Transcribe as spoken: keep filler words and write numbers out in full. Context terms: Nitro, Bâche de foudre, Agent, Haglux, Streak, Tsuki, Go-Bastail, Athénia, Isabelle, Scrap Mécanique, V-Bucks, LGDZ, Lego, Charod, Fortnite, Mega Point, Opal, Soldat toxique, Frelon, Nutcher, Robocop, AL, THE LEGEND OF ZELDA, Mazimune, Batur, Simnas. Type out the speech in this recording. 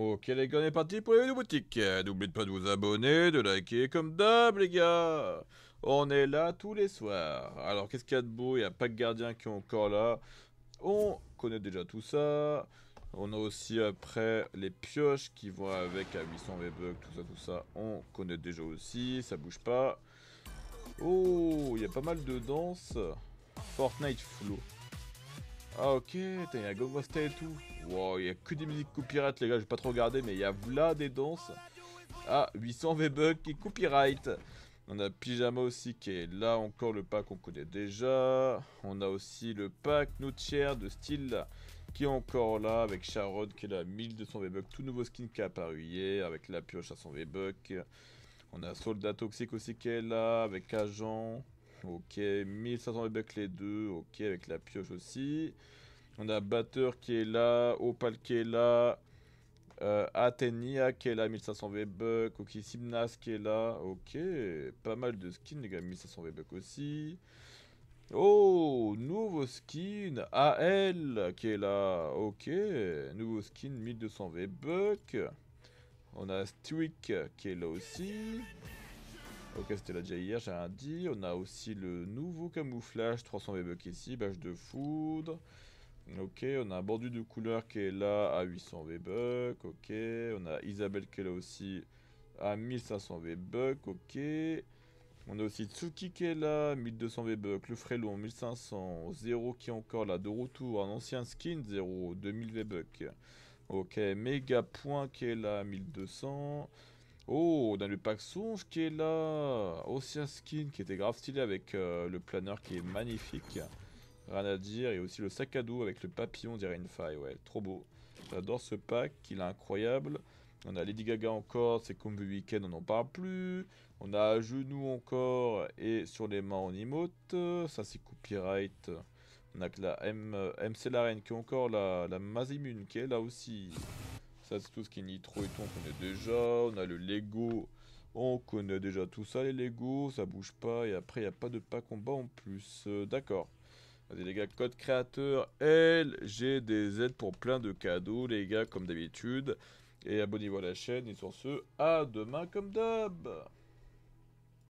Ok les gars, on est parti pour les vidéos boutiques. N'oubliez pas de vous abonner, de liker comme d'hab les gars. On est là tous les soirs. Alors qu'est-ce qu'il y a de beau? Il n'y a pas de gardien qui est encore là. On connaît déjà tout ça. On a aussi après les pioches qui vont avec à huit cents V-Bucks, tout ça, tout ça. On connaît déjà aussi, ça bouge pas. Oh, il y a pas mal de danse. Fortnite flow. Ah ok, il y a Go-Bastail et tout. Wow, il n'y a que des musiques copyright les gars, j'ai pas trop regardé, mais il y a v'là des danses. Ah, huit cents V-Bucks et copyright. On a Pyjama aussi qui est là, encore le pack qu'on connaît déjà. On a aussi le pack Nutcher de style qui est encore là avec Charod qui est là, mille deux cents V-Bucks, tout nouveau skin qui est apparu hier avec la pioche à cent V-Bucks. On a Soldat toxique aussi qui est là avec Agent. Ok, mille cinq cents V-Bucks les deux, ok avec la pioche aussi. On a Batur qui est là, Opal qui est là. Euh, Athénia qui est là, mille cinq cents V-Bucks, ok, Simnas qui est là, ok, pas mal de skins les gars, mille cinq cents V-Bucks aussi. Oh, nouveau skin, A L qui est là, ok, nouveau skin, mille deux cents V-Bucks. On a Streak qui est là aussi, ok, c'était là déjà hier, j'ai rien dit. On a aussi le nouveau camouflage, trois cents V-Bucks ici, Bâche de foudre. Ok, on a un bordu de couleur qui est là à huit cents V-Bucks, ok, on a Isabelle qui est là aussi à mille cinq cents V-Bucks, ok, on a aussi Tsuki qui est là, mille deux cents V-Bucks, le Frelon, mille cinq cents, Zéro qui est encore là, de retour, un ancien skin, Zéro, deux mille V-Bucks, ok, Mega Point qui est là, mille deux cents, oh, on a le pack Songe qui est là, ancien skin qui était grave stylé avec euh, le planeur qui est magnifique. Rien à dire, et aussi le sac à dos avec le papillon, on dirait une faille, ouais, trop beau. J'adore ce pack, il est incroyable. On a Lady Gaga encore, c'est comme le week-end, on n'en parle plus. On a à genoux encore, et sur les mains on emote, ça c'est copyright. On a que la M, MC la reine qui est encore là, la Mazimune qui est là aussi. Ça c'est tout ce qui est Nitro et tout, on connaît déjà. On a le Lego, on connaît déjà tout ça, les Lego, ça bouge pas, et après il n'y a pas de pack combat en plus, euh, d'accord. Vas-y les gars, code créateur L G D Z pour plein de cadeaux les gars comme d'habitude. Et abonnez-vous à la chaîne et sur ce, à demain comme d'hab.